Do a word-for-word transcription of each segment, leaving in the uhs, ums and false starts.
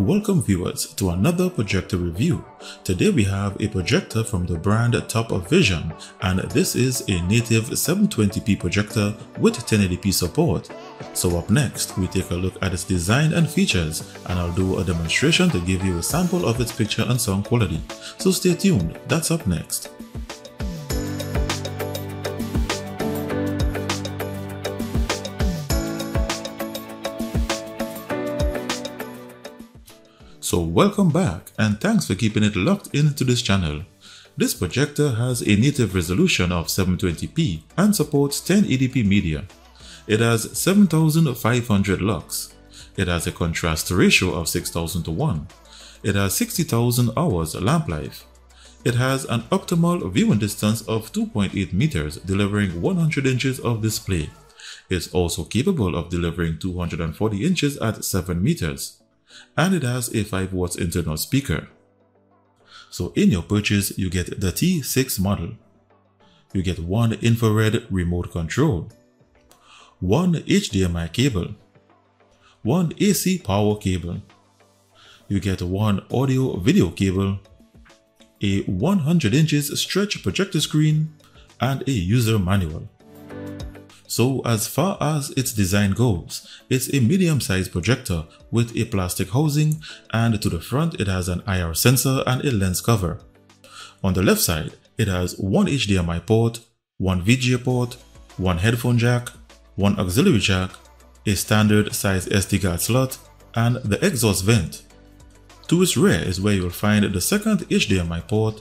Welcome viewers to another projector review. Today we have a projector from the brand TopVision, and this is a native seven twenty p projector with ten eighty p support. So up next we take a look at its design and features, and I'll do a demonstration to give you a sample of its picture and sound quality. So stay tuned, that's up next. So welcome back, and thanks for keeping it locked into this channel. This projector has a native resolution of seven twenty p and supports ten eighty p media. It has seven thousand five hundred lux. It has a contrast ratio of six thousand to one. It has sixty thousand hours lamp life. It has an optimal viewing distance of two point eight meters, delivering one hundred inches of display. It's also capable of delivering two hundred forty inches at seven meters. And it has a five watts internal speaker. So in your purchase you get the T six model. You get one infrared remote control, one H D M I cable, one A C power cable, you get one audio video cable, a one hundred inches stretch projector screen, and a user manual. So as far as its design goes, it's a medium-sized projector with a plastic housing, and to the front it has an I R sensor and a lens cover. On the left side, it has one H D M I port, one V G A port, one headphone jack, one auxiliary jack, a standard size S D card slot, and the exhaust vent. To its rear is where you'll find the second H D M I port,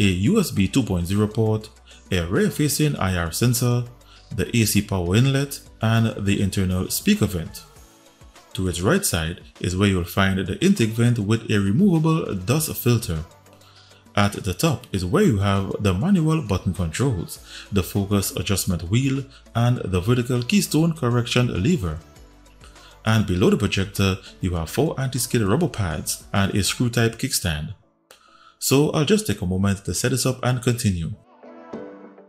a U S B two point oh port, a rear-facing I R sensor, the A C power inlet, and the internal speaker vent. To its right side is where you'll find the intake vent with a removable dust filter. At the top is where you have the manual button controls, the focus adjustment wheel, and the vertical keystone correction lever. And below the projector you have four anti-skid rubber pads and a screw type kickstand. So I'll just take a moment to set this up and continue.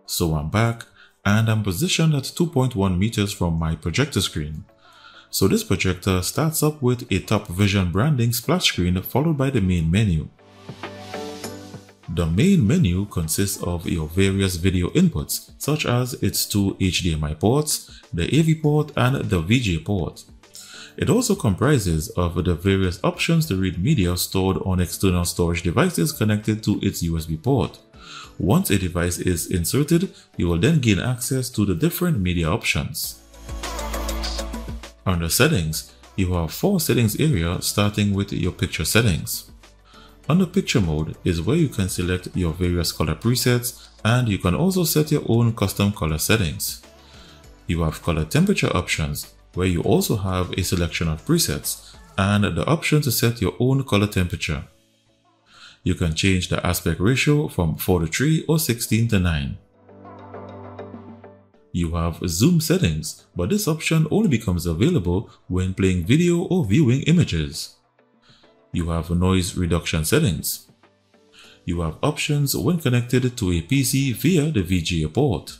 So I'm back, and I'm positioned at two point one meters from my projector screen. So this projector starts up with a TopVision branding splash screen followed by the main menu. The main menu consists of your various video inputs, such as its two H D M I ports, the A V port, and the V G A port. It also comprises of the various options to read media stored on external storage devices connected to its U S B port. Once a device is inserted, you will then gain access to the different media options. Under settings, you have four settings areas, starting with your picture settings. Under picture mode is where you can select your various color presets, and you can also set your own custom color settings. You have color temperature options, where you also have a selection of presets and the option to set your own color temperature. You can change the aspect ratio from four to three or sixteen to nine. You have zoom settings, but this option only becomes available when playing video or viewing images. You have noise reduction settings. You have options when connected to a P C via the V G A port.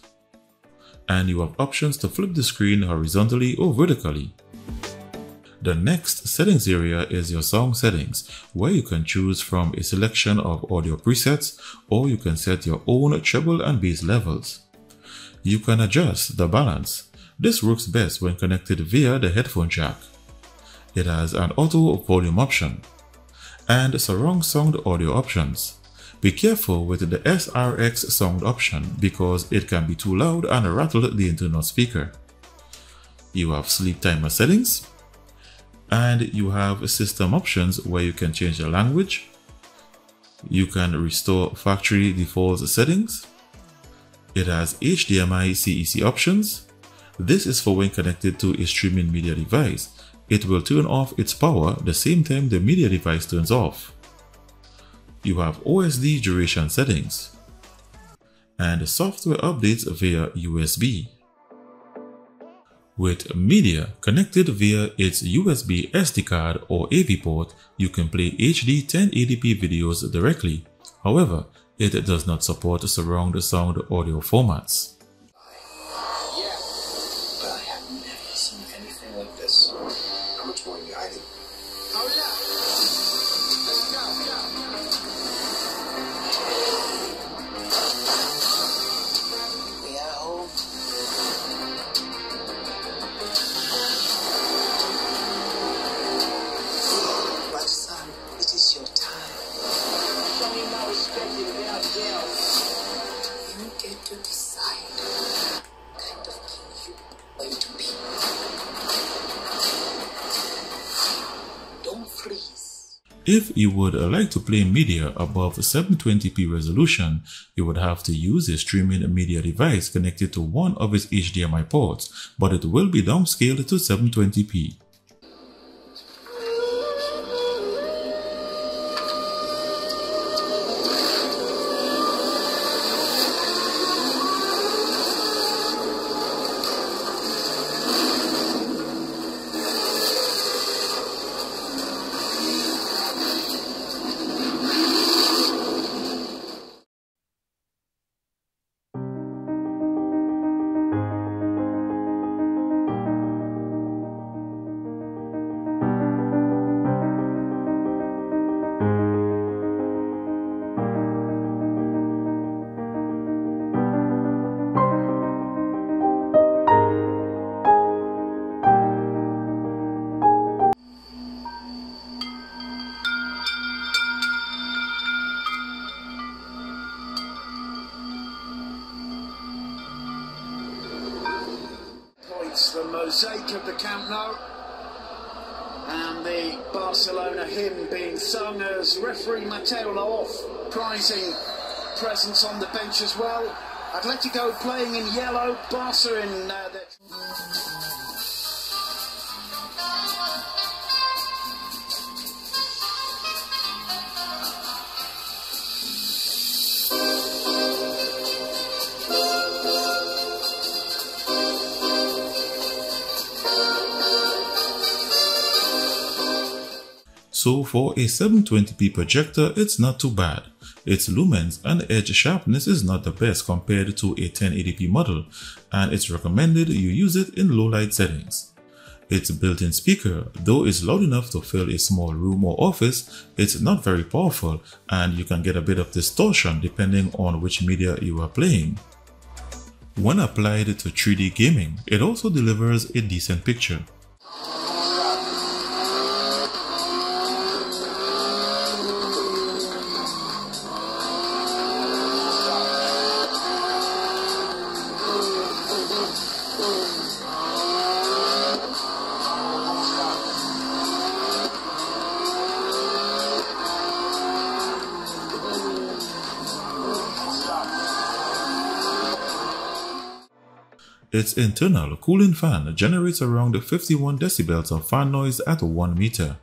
And you have options to flip the screen horizontally or vertically. The next settings area is your sound settings, where you can choose from a selection of audio presets, or you can set your own treble and bass levels. You can adjust the balance. This works best when connected via the headphone jack. It has an auto volume option and surround sound audio options. Be careful with the S R X sound option because it can be too loud and rattle the internal speaker. You have sleep timer settings. And you have system options where you can change the language. You can restore factory default settings. It has H D M I C E C options. This is for when connected to a streaming media device. It will turn off its power the same time the media device turns off. You have O S D duration settings. And software updates via U S B. With media connected via its U S B S D card or A V port, you can play H D ten eighty p videos directly. However, it does not support surround sound audio formats. Yeah, but I have never seen anything like this. How much more you hiding? To decide what kind of king you are going to be. Don't freeze. If you would like to play media above seven twenty p resolution, you would have to use a streaming media device connected to one of its H D M I ports, but it will be downscaled to seven twenty p. The mosaic of the Camp Nou and the Barcelona hymn being sung as referee Mateo Laoz prizing presence on the bench as well. Atletico playing in yellow, Barca in uh, their... So for a seven twenty p projector, it's not too bad. Its lumens and edge sharpness is not the best compared to a ten eighty p model, and it's recommended you use it in low light settings. Its built-in speaker, though it's loud enough to fill a small room or office, it's not very powerful and you can get a bit of distortion depending on which media you are playing. When applied to three D gaming, it also delivers a decent picture. Its internal cooling fan generates around fifty-one decibels of fan noise at one meter.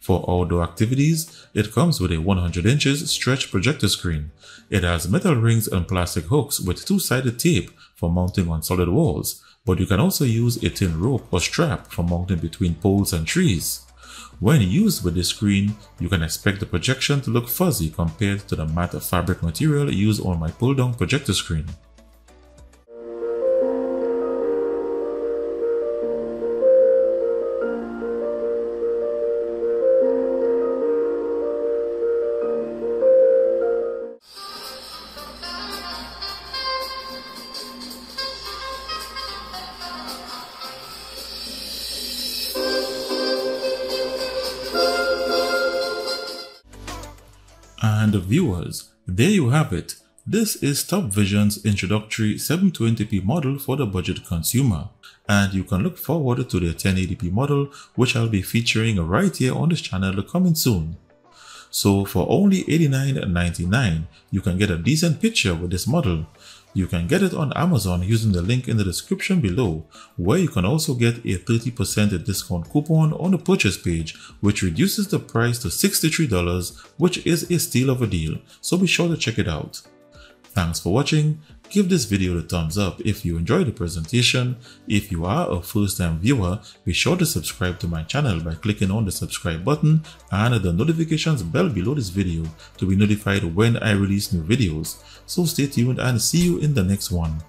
For outdoor activities, it comes with a one hundred inches stretch projector screen. It has metal rings and plastic hooks with two-sided tape for mounting on solid walls, but you can also use a thin rope or strap for mounting between poles and trees. When used with this screen, you can expect the projection to look fuzzy compared to the matte fabric material used on my pull-down projector screen. And viewers, there you have it. This is TopVision's introductory seven twenty p model for the budget consumer, and you can look forward to the ten eighty p model, which I'll be featuring right here on this channel coming soon. So for only eighty-nine ninety-nine, you can get a decent picture with this model. You can get it on Amazon using the link in the description below, where you can also get a thirty percent discount coupon on the purchase page, which reduces the price to sixty-three dollars, which is a steal of a deal, so be sure to check it out. Thanks for watching. Give this video a thumbs up if you enjoyed the presentation. If you are a first time viewer, be sure to subscribe to my channel by clicking on the subscribe button and the notifications bell below this video to be notified when I release new videos. So stay tuned and see you in the next one.